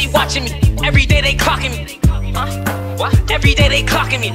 steady watching me. Every day they clocking me. What? Every day they clocking me.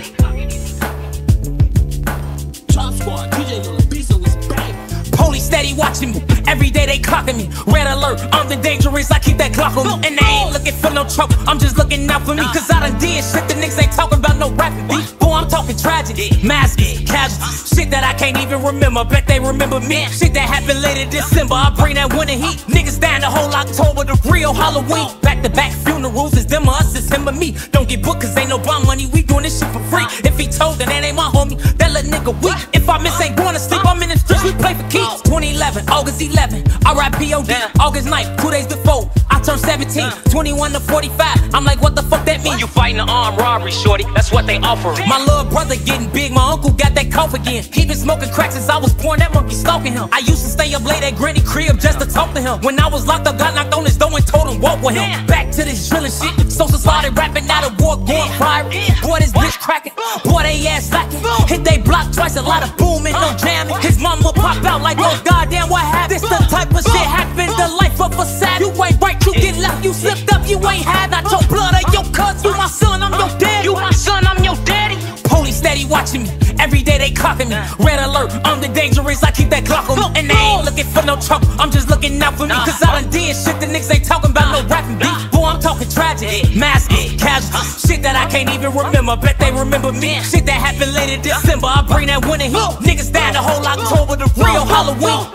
Top Squad, DJ Lil' Beast was back. Police steady watching me. Every day they clocking me. Red alert, I'm the dangerous, I keep that clock on me. And they ain't looking for no trouble, I'm just looking out for me. Cause I done did shit, the niggas ain't talking about no rapping. Boy, I'm talking tragedy, masses, casualties. Shit that I can't even remember, bet they remember me. Shit that happened later December, I bring that winter heat. Niggas dying the whole October, the real Halloween. Back to back funerals, it's them or us, it's him or me. Don't get booked cause ain't no bond money, we doing this shit for free. If he told, then that ain't my homie, that little nigga weak. If I miss ain't going to sleep, I'm in the streets, we play for keeps. 2011, August 11. I ride P.O.D. August 9th, 2 days before I turned 17, 21 to 45. I'm like, what the fuck that mean? You fighting an armed robbery, shorty, that's what they offering. My little brother getting big, my uncle got that cough again. He been smoking crack since I was born, that monkey stalking him. I used to stay up late at granny crib just to talk to him. When I was locked up, got knocked on his door and told him walk with him. Back to this drilling shit, social started rapping, now the war going fire. Boy, this bitch cracking, boy, they ass lacking. Hit they block twice, a lot of booming, no jamming. His mama pop out like, oh goddamn, what happened? This the type of shit happened, the life of a sad. You ain't right, you get left, you slipped up, you ain't had. Not your blood or your cuss, you my son, I'm your daddy. You my son, I'm your daddy. Police steady watching me, every day they clocking me. Red alert, I'm the dangerous, I keep that clock on me. And they ain't looking for no trouble, I'm just looking out for me. Cause I done did shit, the niggas ain't talking about no rapping beats. Boy, I'm talking tragedy, masses, casualties. Shit that I can't even remember, bet they remember me. Shit that happened later December, I bring that winter heat. Niggas died the whole October, the real Halloween.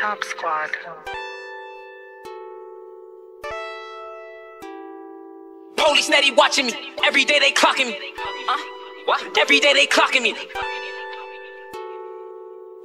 Top Squad. Police steady watching me. Every day they clocking me. What? Every day they clocking me.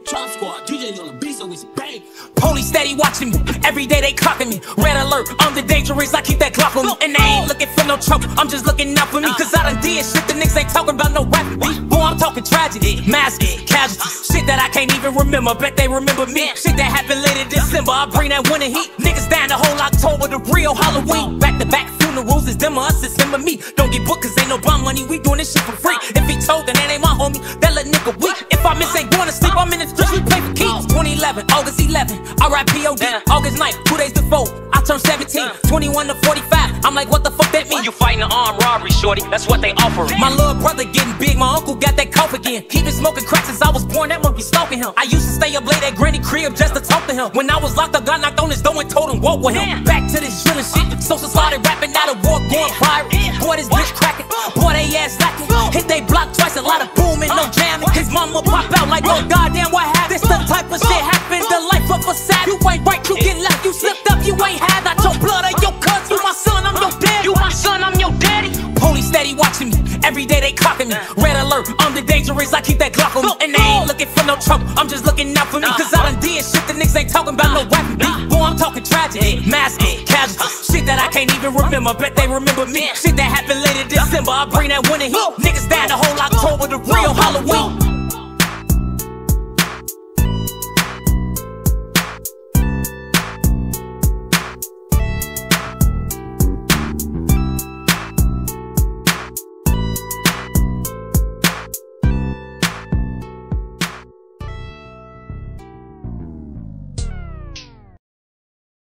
Top Squad, DJ Lil' Beast always bang. Police steady watching me. Every day they clocking me. Red alert, I'm the dangerous, I keep that clock on me. And they ain't looking for no trouble, I'm just looking out for me. Cause I done did shit, the niggas ain't talking about no rapping. Boy, I'm talking tragedy, masses, casualties. Shit that I can't even remember, bet they remember me. Shit that happened later December, I bring that winter heat. Niggas dying the whole October, the real Halloween. Back to back funerals, it's them or us, it's him or me. Don't get booked cause ain't no bond money, we doing this shit for free. If he told, then that ain't my homie, that little nigga weak. If I miss ain't going to sleep, I'm in the streets, we play for keeps. 2011, August 11, I ride P.O.D. August 9th, 2 days before I turned 17, 21 to 45. I'm like, what the fuck that mean? You fighting an armed robbery, shorty, that's what they offering. My little brother getting big, my uncle got that cough again. He been smoking crack since I was born, that monkey stalking him. I used to stay up late at granny crib just to talk to him. When I was locked up, got knocked on his door and told him walk with him. Back to this drilling shit, social started rapping, now the war going fire. Boy, this bitch cracking, boy, they ass lacking. Hit they block twice, a lot of booming, no jamming. His mama pop out like, oh goddamn, what happened? This the type of shit happened, the life of a sad. You ain't right, you get left, you slipped up, you ain't had. Not your blood or your cuss, you my son, I'm your daddy. You my son, I'm your daddy. Police steady watching me, every day they clocking me. Red alert, I'm the dangerous, I keep that clock on me. And they ain't looking for no trouble, I'm just looking out for me. Cause I done did shit, the niggas ain't talking about no rapping beat. Boy, I'm talking tragedy, masses, casualties. Shit that I can't even remember, bet they remember me. Shit that happened later December, I bring that winter heat. Niggas died the whole October, the real Halloween.